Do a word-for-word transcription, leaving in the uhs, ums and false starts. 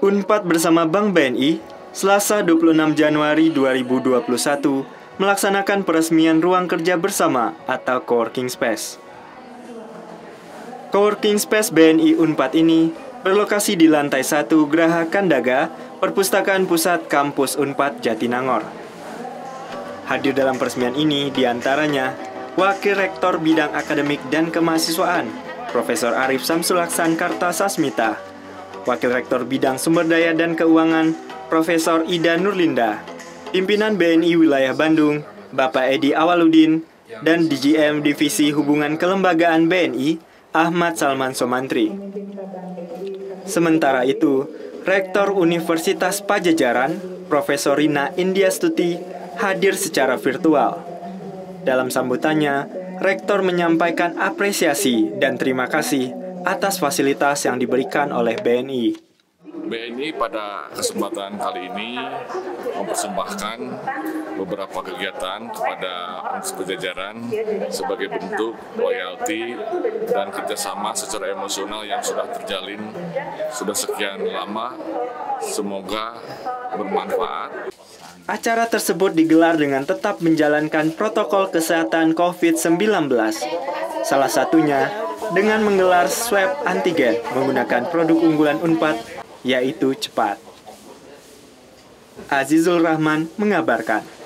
Unpad bersama Bank B N I, Selasa dua puluh enam Januari dua ribu dua puluh satu, melaksanakan peresmian ruang kerja bersama atau coworking space. Coworking space B N I Unpad ini berlokasi di lantai satu Geraha Kandaga, Perpustakaan Pusat Kampus Unpad Jatinangor. Hadir dalam peresmian ini diantaranya Wakil Rektor Bidang Akademik dan Kemahasiswaan, Profesor Arief Sjamsulaksan Kartasasmita, Wakil Rektor Bidang Sumber Daya dan Keuangan, Profesor Ida Nurlinda, Pimpinan B N I Wilayah Bandung, Bapak Edi Awaludin, dan D G M Divisi Hubungan Kelembagaan B N I, Ahmad Salman Somantri. Sementara itu, Rektor Universitas Padjadjaran, Profesor Rina Indiastuti, hadir secara virtual. Dalam sambutannya, Rektor menyampaikan apresiasi dan terima kasih atas fasilitas yang diberikan oleh B N I. B N I pada kesempatan kali ini mempersembahkan beberapa kegiatan kepada Universitas Padjadjaran sebagai bentuk loyalty dan kerjasama secara emosional yang sudah terjalin sudah sekian lama. Semoga bermanfaat. Acara tersebut digelar dengan tetap menjalankan protokol kesehatan COVID sembilan belas, salah satunya dengan menggelar swab antigen menggunakan produk unggulan Unpad, yaitu cepat. Azizul Rahman mengabarkan.